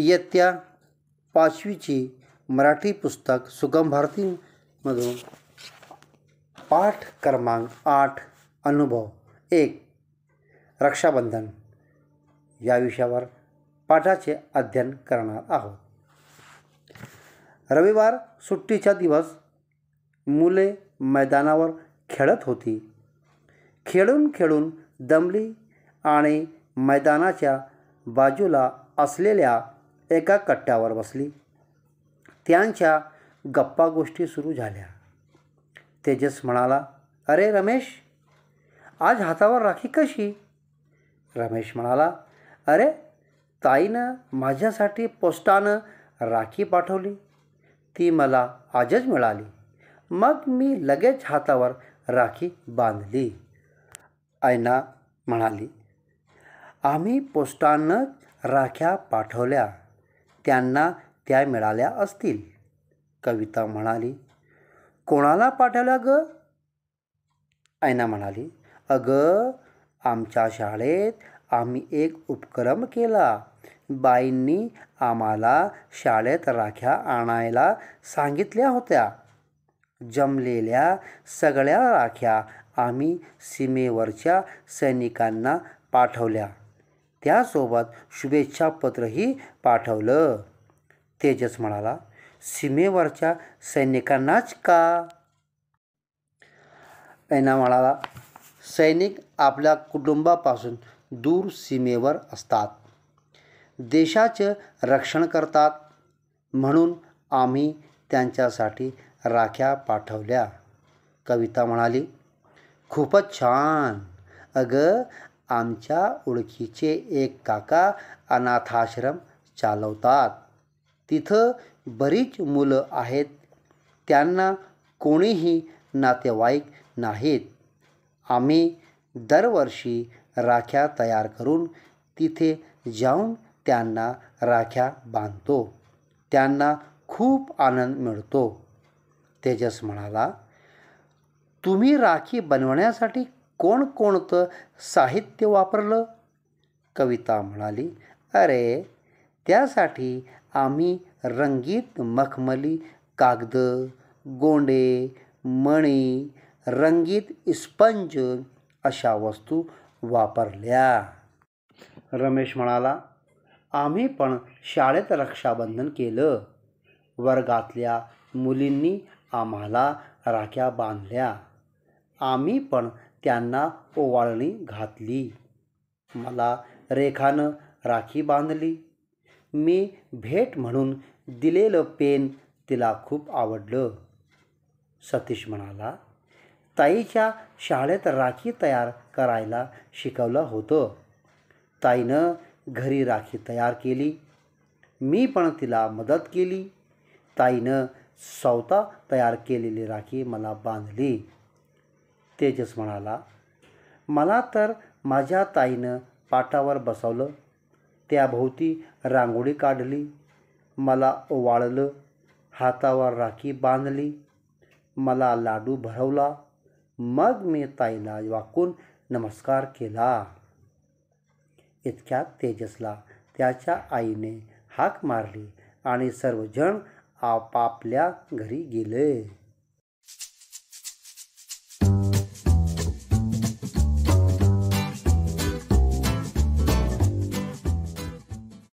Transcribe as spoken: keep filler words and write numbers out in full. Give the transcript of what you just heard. इयत्ता पाचवीची मराठी पुस्तक सुगम भारतीमधून पाठ क्रमांक आठ अनुभव एक रक्षाबंधन या विषयावर पाठाचे अध्ययन करणार आहोत। रविवार सुट्टीचा दिवस, मुले मैदानावर खेळत होती। खेळून खेळून दमली आणि मैदानाच्या बाजूला असलेल्या एका कट्ट्यावर बसली। त्यांच्या गप्पा गोष्टी सुरू झाल्या। तेजस म्हणाला, अरे रमेश, आज हातावर राखी कशी? रमेश म्हणाला, अरे ताईनं माझ्यासाठी पोस्टानं राखी पाठवली, ती मला आजच मिळाली, मग मी लगेच हातावर राखी बांधली। आईना म्हणाली, आम्ही पोस्टानं राख्या पाठवल्या, त्यांना त्या मिळाल्या असतील। कविता म्हणाली, कोणाला पाठवल्या ग? आईना म्हणाली, अगं आमच्या शाळेत आम्ही एक उपक्रम केला, बाईंनी आम्हाला शाळेत राख्या आणायला सांगितल्या होत्या। जमलेल्या सगळ्या राख्या आम्ही सीमेवरच्या सैनिकांना पाठवल्या, त्यासोबत शुभेच्छापत्रही पाठवलं। तेजस म्हणाला, सीमेवरच्या सैनिकांनाच का? ऐना म्हणाला, सैनिक आपल्या कुटुंबापासून दूर सीमेवर असतात, देशाचे रक्षण करतात, म्हणून आम्ही त्यांच्यासाठी राख्या पाठवल्या। कविता म्हणाली, खूपच छान, अगं आमच्या ओळखीचे एक काका अनाथाश्रम चालवतात, तिथं बरीच मुलं आहेत, त्यांना कोणीही नातेवाईक नाहीत। आम्ही दरवर्षी राख्या तयार करून तिथे जाऊन त्यांना राख्या बांधतो, त्यांना खूप आनंद मिळतो। तेजस म्हणाला, तुम्ही राखी बनवण्यासाठी कोणकोणतं साहित्य वापरलं? कविता म्हणाली, अरे त्यासाठी आम्ही रंगीत मखमली कागद, गोंडे, मणी, रंगीत स्पंज अशा वस्तू वापरल्या। रमेश म्हणाला, आम्ही पण शाळेत रक्षाबंधन केलं, वर्गातल्या मुलींनी आम्हाला राख्या बांधल्या, आम्ही पण त्यांना ओवाळणी घातली, मला रेखानं राखी बांधली, मी भेट म्हणून दिलेलं पेन तिला खूप आवडलं। सतीश म्हणाला, ताईच्या शाळेत राखी तयार करायला शिकवलं होतं, ताईनं घरी राखी तयार केली, मी पण तिला मदत केली, ताईनं स्वतः तयार केलेली राखी मला बांधली। तेजस म्हणाला, मला तर माझ्या ताईनं पाटावर बसवलं, त्याभोवती रांगोळी काढली, मला ओवाळलं, हातावर राखी बांधली, मला लाडू भरवला, मग मी ताईला वाकून नमस्कार केला। इतक्यात तेजसला त्याच्या आईने हाक मारली आणि सर्वजण आपापल्या घरी गेले।